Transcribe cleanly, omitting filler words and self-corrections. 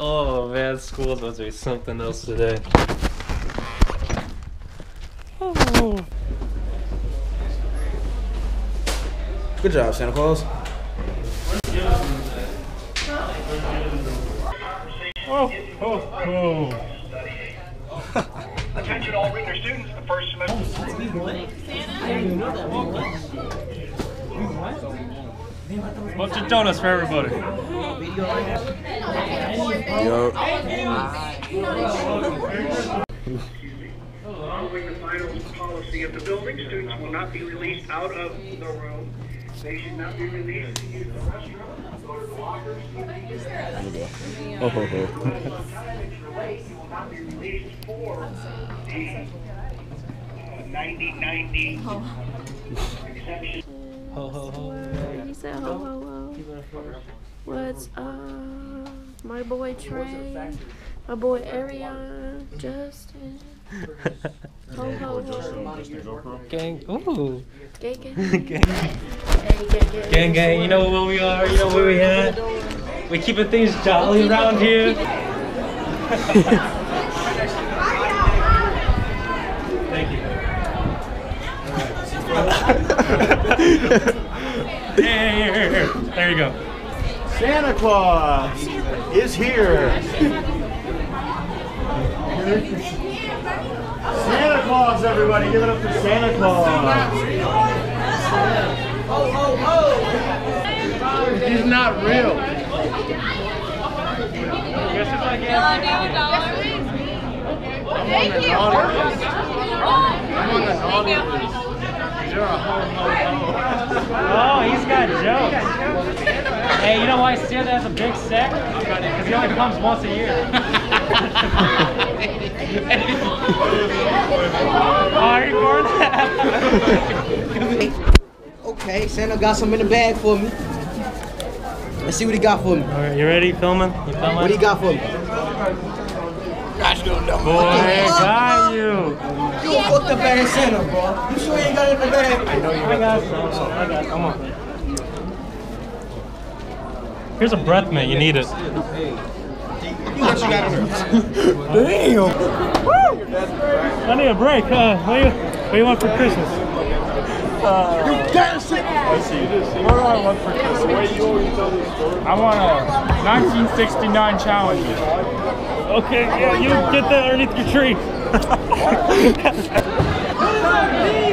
Oh man, school's supposed to be something else today. Oh. Good job, Santa Claus. Oh, oh, oh. Attention all regular students, the first semester. Bunch of donuts for everybody. Along with the finals policy of the building, students will not be released out of the room. They should not be released to use the restroom, go to the lockers. Oh, you will not be released for the 90-90 exception. Ho, ho, ho. He said, ho, ho, ho. What's up? My boy Trey, my boy Ariana, Justin. Ho, ho, ho. Gang, ooh. Gang, gang. Gang, gang, you know where we are, you know where we at. We're keeping things jolly around here. Thank you. Here. There you go. Santa Claus is here. Santa Claus, everybody, give it up for Santa Claus. Oh, oh, oh! He's not real. Thank you. I'm on the Oh, he's got jokes. Hey, you know why Santa has a big sack? Because he only comes once a year. Are you going that? Okay, Santa got some in the bag for me. Let's see what he got for me. All right, you ready? Filming? You filming? What do you got for me? Gosh, no, no. Boy, I got you. You fucked up bag of Santa, bro. You sure you ain't got it in the bag? I know you got it. I got it. Come on. Here's a breath mint. You need it. What you got in there? Damn. Woo! I need a break. What do you want for Christmas? You got shit. I see this. What do I want for Christmas? The way you always tell this story. I want a 1969 Challenger. Okay, yeah, you get that underneath your tree.